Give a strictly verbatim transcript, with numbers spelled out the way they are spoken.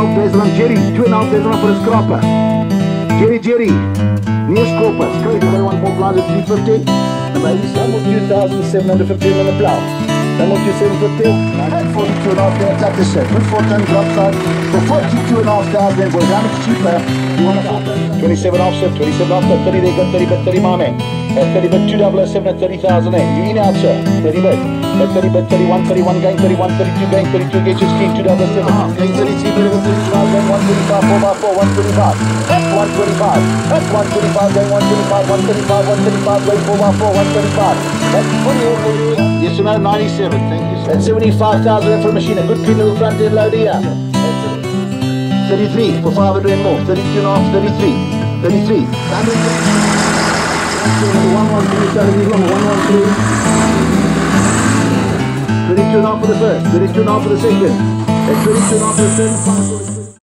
half bezlan, Jerry, two and a half bezlan for a scrapper. Jerry, Jerry, new scrapper, scrape for one more blind at three fifty. And by this time, two thousand seven hundred fifteen on the plow. Then what you seven fifty, and forty-two and a half, then attack the set. Put fourteen drop side, for forty-two and a half thousand, boys, how much cheaper? You want to twenty-seven off set, twenty-seven off set, thirty, they got thirty, but thirty, my man. At thirty, but two thousand seven at thirty thousand, eh? You in out, sir? thirty, but. At thirty, but thirty-one, thirty-one, gang thirty-one, thirty-two, gang thirty-two, gauge is king, two thousand seven. Gang thirty-three, but it was thirty-five, gang one twenty-five, four by four, one twenty-five. At one twenty-five, at one twenty-five, gang one twenty-five, one thirty-five, one thirty-five, gang four by four, one twenty-five. That's forty-eight, forty-eight. Yes or no, ninety-seven, thank you, sir. At seventy-five thousand for a machine, a good clean little front end load here. thirty-three, for five hundred more, thirty-two and a half, thirty-three, thirty-three. one one three, one one three. thirty-two and a half for the first, thirty-two and a half for the second, and thirty-two and a half for the third.